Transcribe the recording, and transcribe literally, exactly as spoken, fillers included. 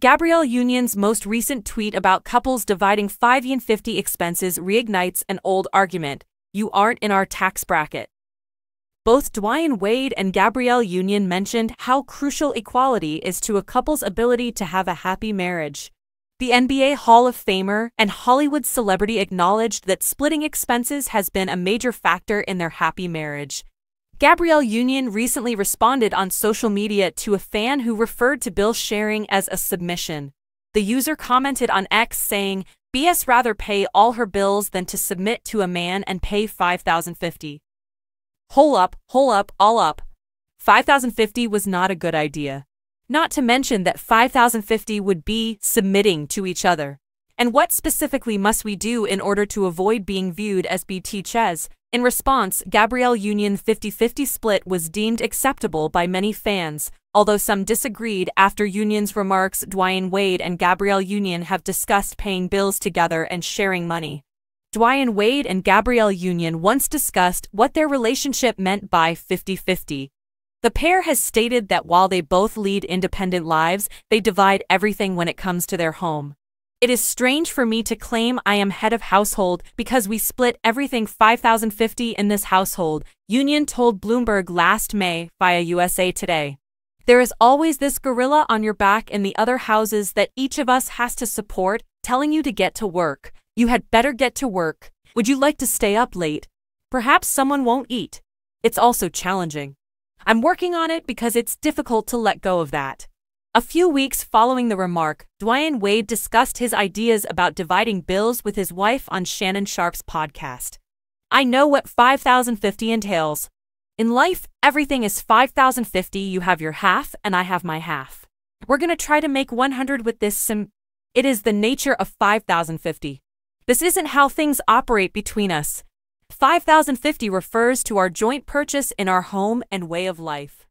Gabrielle Union's most recent tweet about couples dividing five and fifty expenses reignites an old argument: you aren't in our tax bracket. Both Dwyane Wade and Gabrielle Union mentioned how crucial equality is to a couple's ability to have a happy marriage. The N B A Hall of Famer and Hollywood celebrity acknowledged that splitting expenses has been a major factor in their happy marriage. Gabrielle Union recently responded on social media to a fan who referred to bill sharing as a submission. The user commented on X saying, "B S rather pay all her bills than to submit to a man and pay five thousand fifty. Hole up, hole up, all up. five thousand fifty was not a good idea. Not to mention that five thousand fifty would be submitting to each other. And what specifically must we do in order to avoid being viewed as B T Ches? In response, Gabrielle Union's fifty fifty split was deemed acceptable by many fans, although some disagreed. After Union's remarks, Dwyane Wade and Gabrielle Union have discussed paying bills together and sharing money. Dwyane Wade and Gabrielle Union once discussed what their relationship meant by fifty fifty. The pair has stated that while they both lead independent lives, they divide everything when it comes to their home. "It is strange for me to claim I am head of household because we split everything five thousand fifty in this household," Union told Bloomberg last May via U S A Today. "There is always this gorilla on your back in the other houses that each of us has to support, telling you to get to work. You had better get to work. Would you like to stay up late? Perhaps someone won't eat. It's also challenging. I'm working on it because it's difficult to let go of that." A few weeks following the remark, Dwyane Wade discussed his ideas about dividing bills with his wife on Shannon Sharpe's podcast. "I know what five thousand fifty entails. In life, everything is five thousand fifty. You have your half and I have my half. We're going to try to make one hundred with this sim. It is the nature of five thousand fifty. This isn't how things operate between us. five thousand fifty refers to our joint purchase in our home and way of life."